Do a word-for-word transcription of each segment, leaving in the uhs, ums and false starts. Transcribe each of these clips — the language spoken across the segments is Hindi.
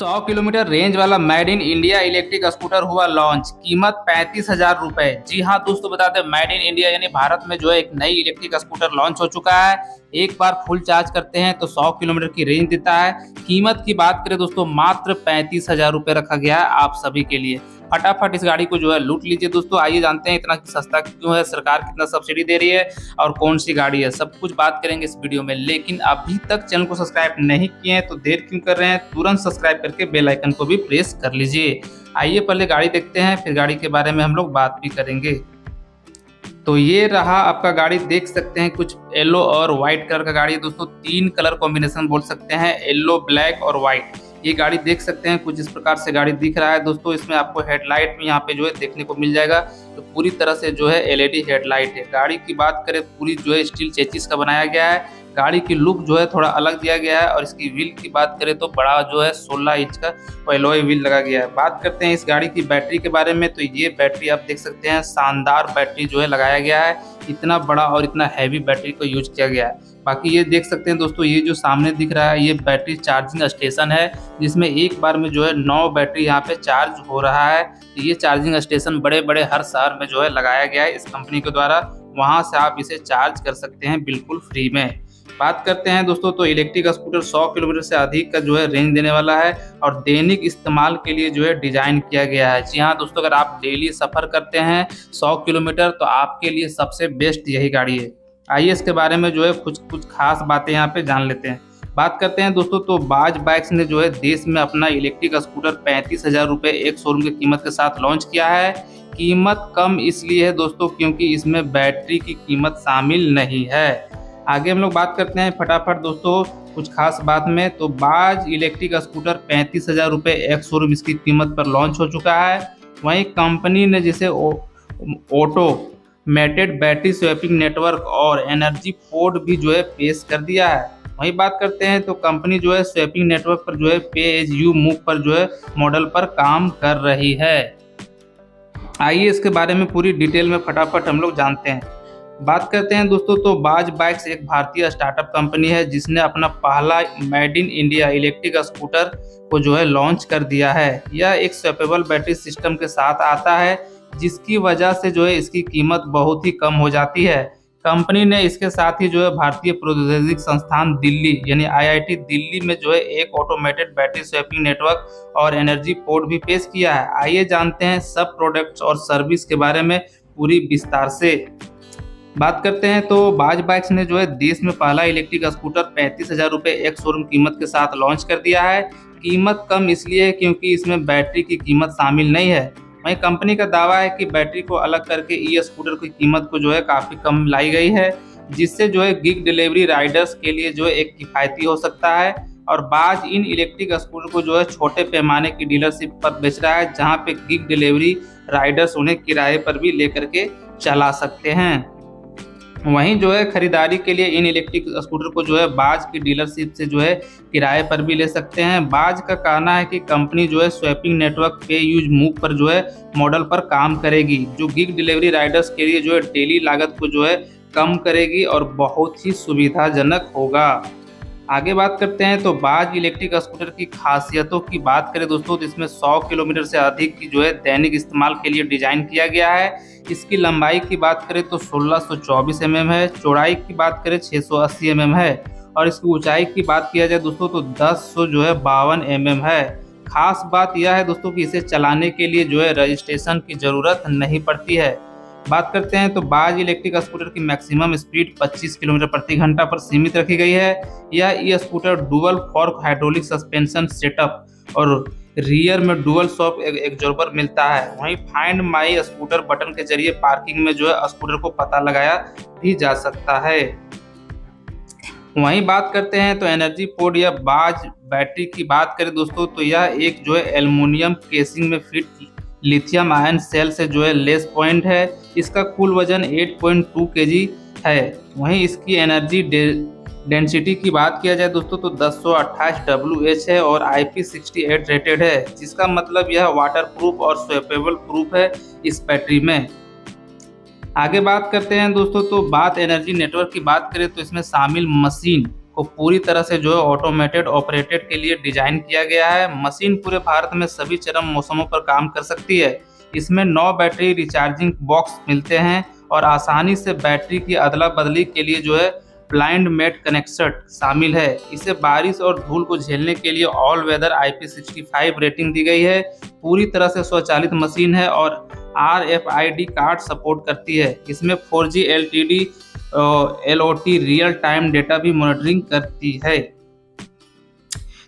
सौ किलोमीटर रेंज वाला made in India electric scooter हुआ लॉन्च, कीमत पैंतीस हजार रुपए। जी हाँ दोस्तों, बताते हैं मेड इन इंडिया यानी भारत में जो है एक नई इलेक्ट्रिक स्कूटर लॉन्च हो चुका है। एक बार फुल चार्ज करते हैं तो सौ किलोमीटर की रेंज देता है। कीमत की बात करें दोस्तों, मात्र पैंतीस हजार रुपये रखा गया है आप सभी के लिए। फटाफट इस गाड़ी को जो है लूट लीजिए दोस्तों। आइए जानते हैं इतना सस्ता क्यों है, सरकार कितना सब्सिडी दे रही है और कौन सी गाड़ी है, सब कुछ बात करेंगे इस वीडियो में। लेकिन अभी तक चैनल को सब्सक्राइब नहीं किए हैं तो देर क्यों कर रहे हैं, तुरंत सब्सक्राइब करके बेल आइकन को भी प्रेस कर लीजिए। आइए पहले गाड़ी देखते हैं, फिर गाड़ी के बारे में हम लोग बात भी करेंगे। तो ये रहा आपका गाड़ी, देख सकते हैं कुछ येलो और व्हाइट कलर का गाड़ी है दोस्तों। तीन कलर कॉम्बिनेशन बोल सकते हैं, येलो, ब्लैक और व्हाइट। ये गाड़ी देख सकते हैं कुछ इस प्रकार से गाड़ी दिख रहा है दोस्तों। इसमें आपको हेडलाइट भी यहाँ पे जो है देखने को मिल जाएगा। तो पूरी तरह से जो है एलईडी हेडलाइट है। गाड़ी की बात करें, पूरी जो है स्टील चेसिस का बनाया गया है। गाड़ी की लुक जो है थोड़ा अलग दिया गया है। और इसकी व्हील की बात करें तो बड़ा जो है सोलह इंच का एलॉय व्हील लगा गया है। बात करते हैं इस गाड़ी की बैटरी के बारे में, तो ये बैटरी आप देख सकते हैं, शानदार बैटरी जो है लगाया गया है। इतना बड़ा और इतना हैवी बैटरी को यूज किया गया है। बाकी ये देख सकते हैं दोस्तों, ये जो सामने दिख रहा है ये बैटरी चार्जिंग स्टेशन है, जिसमें एक बार में जो है नौ बैटरी यहाँ पे चार्ज हो रहा है। ये चार्जिंग स्टेशन बड़े बड़े हर शहर में जो है लगाया गया है इस कंपनी के द्वारा। वहाँ से आप इसे चार्ज कर सकते हैं बिल्कुल फ्री में। बात करते हैं दोस्तों, तो इलेक्ट्रिक स्कूटर सौ किलोमीटर से अधिक का जो है रेंज देने वाला है और दैनिक इस्तेमाल के लिए जो है डिज़ाइन किया गया है। जी हाँ दोस्तों, अगर आप डेली सफ़र करते हैं सौ किलोमीटर तो आपके लिए सबसे बेस्ट यही गाड़ी है। आइए इसके बारे में जो है कुछ कुछ खास बातें यहाँ पे जान लेते हैं। बात करते हैं दोस्तों, तो बाज बाइक्स ने जो है देश में अपना इलेक्ट्रिक स्कूटर पैंतीस हज़ार रुपये एक शोरूम की कीमत के साथ लॉन्च किया है। कीमत कम इसलिए है दोस्तों क्योंकि इसमें बैटरी की कीमत शामिल नहीं है। आगे हम लोग बात करते हैं फटाफट दोस्तों कुछ खास बात में। तो बाज इलेक्ट्रिक स्कूटर पैंतीस हज़ार रुपये एक शोरूम इसकी कीमत पर लॉन्च हो चुका है। वहीं कंपनी ने जिसे ऑटोमेटेड बैटरी स्वैपिंग नेटवर्क और एनर्जी पोर्ट भी जो है पेश कर दिया है। वहीं बात करते हैं, तो कंपनी जो है स्वैपिंग नेटवर्क पर जो है पी एच यू मूव पर जो है मॉडल पर काम कर रही है। आइए इसके बारे में पूरी डिटेल में फटाफट हम लोग जानते हैं। बात करते हैं दोस्तों, तो बाज बाइक्स एक भारतीय स्टार्टअप कंपनी है जिसने अपना पहला made in India electric scooter को जो है लॉन्च कर दिया है। यह एक स्वैपेबल बैटरी सिस्टम के साथ आता है, जिसकी वजह से जो है इसकी कीमत बहुत ही कम हो जाती है। कंपनी ने इसके साथ ही जो है भारतीय प्रौद्योगिक संस्थान दिल्ली यानी आई आई टी दिल्ली में जो है एक ऑटोमेटेड बैटरी स्वैपिंग नेटवर्क और एनर्जी पोर्ट भी पेश किया है। आइए जानते हैं सब प्रोडक्ट्स और सर्विस के बारे में पूरी विस्तार से। बात करते हैं, तो बाज बाइक्स ने जो है देश में पहला इलेक्ट्रिक स्कूटर पैंतीस हज़ार रुपये एक शोरूम कीमत के साथ लॉन्च कर दिया है। कीमत कम इसलिए है क्योंकि इसमें बैटरी की कीमत शामिल नहीं है। वहीं कंपनी का दावा है कि बैटरी को अलग करके ई स्कूटर की कीमत को जो है काफ़ी कम लाई गई है, जिससे जो है गिग डिलीवरी राइडर्स के लिए जो है एक किफ़ायती हो सकता है। और बाज इन इलेक्ट्रिक स्कूटर को जो है छोटे पैमाने की डीलरशिप पर बेच रहा है, जहाँ पर गिग डिलीवरी राइडर्स उन्हें किराए पर भी ले करके चला सकते हैं। वहीं जो है खरीदारी के लिए इन इलेक्ट्रिक स्कूटर को जो है बाज की डीलरशिप से जो है किराए पर भी ले सकते हैं। बाज का कहना है कि कंपनी जो है स्वैपिंग नेटवर्क पे यूज मूव पर जो है मॉडल पर काम करेगी, जो गिग डिलीवरी राइडर्स के लिए जो है डेली लागत को जो है कम करेगी और बहुत ही सुविधाजनक होगा। आगे बात करते हैं, तो बाज इलेक्ट्रिक स्कूटर की खासियतों की बात करें दोस्तों, तो इसमें सौ किलोमीटर से अधिक की जो है दैनिक इस्तेमाल के लिए डिज़ाइन किया गया है। इसकी लंबाई की बात करें तो सोलह सौ चौबीस एम एम है, चौड़ाई की बात करें छह सौ अस्सी एम एम है और इसकी ऊंचाई की बात किया जाए दोस्तों तो दस सौ जो है बावन एम एम है। खास बात यह है दोस्तों कि इसे चलाने के लिए जो है रजिस्ट्रेशन की ज़रूरत नहीं पड़ती है। बात करते हैं, तो बाज इलेक्ट्रिक स्कूटर की मैक्सिमम स्पीड पच्चीस किलोमीटर प्रति घंटा पर सीमित रखी गई है। यह e scooter dual fork hydraulic suspension setup और रियर में डुअल शॉक एब्जॉर्बर मिलता है। वहीं फाइंड माई स्कूटर बटन के जरिए पार्किंग में जो है स्कूटर को पता लगाया भी जा सकता है। वहीं बात करते हैं, तो एनर्जी पोर्ट या बाज बैटरी की बात करें दोस्तों, तो यह एक जो है एल्युमिनियम केसिंग में फिट लिथियम आयन सेल से जो है लेस पॉइंट है। इसका कुल वजन आठ पॉइंट दो केजी है। वहीं इसकी एनर्जी डेंसिटी की बात किया जाए दोस्तों तो दस सौ अट्ठाईस डब्ल्यू एच है और I P sixty eight rated है, जिसका मतलब यह वाटरप्रूफ और स्वेपेबल प्रूफ है इस बैटरी में। आगे बात करते हैं दोस्तों, तो बात एनर्जी नेटवर्क की बात करें तो इसमें शामिल मशीन को पूरी तरह से जो है ऑटोमेटेड ऑपरेटेड के लिए डिजाइन किया गया है। मशीन पूरे भारत में सभी चरम मौसमों पर काम कर सकती है। इसमें नौ बैटरी रिचार्जिंग बॉक्स मिलते हैं और आसानी से बैटरी की अदला बदली के लिए जो है ब्लाइंड मेट कनेक्शन शामिल है। इसे बारिश और धूल को झेलने के लिए all weather I P sixty five rating दी गई है। पूरी तरह से स्वचालित मशीन है और R F I D card support करती है। इसमें four G L T D L O T real time data भी मॉनिटरिंग करती है।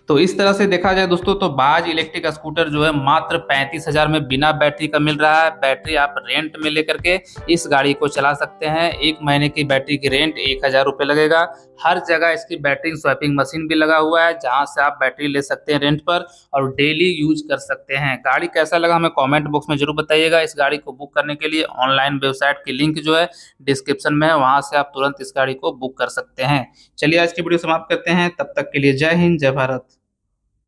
तो इस तरह से देखा जाए दोस्तों तो बाज इलेक्ट्रिक स्कूटर जो है मात्र पैंतीस हजार में बिना बैटरी का मिल रहा है। बैटरी आप रेंट में लेकर के इस गाड़ी को चला सकते हैं। एक महीने की बैटरी की रेंट एक हजार रुपये लगेगा। हर जगह इसकी बैटरी स्वैपिंग मशीन भी लगा हुआ है, जहां से आप बैटरी ले सकते हैं रेंट पर और डेली यूज कर सकते हैं। गाड़ी कैसा लगा हमें कॉमेंट बॉक्स में जरूर बताइएगा। इस गाड़ी को बुक करने के लिए ऑनलाइन वेबसाइट की लिंक जो है डिस्क्रिप्शन में है, वहाँ से आप तुरंत इस गाड़ी को बुक कर सकते हैं। चलिए आज की वीडियो समाप्त करते हैं। तब तक के लिए जय हिंद, जय भारत।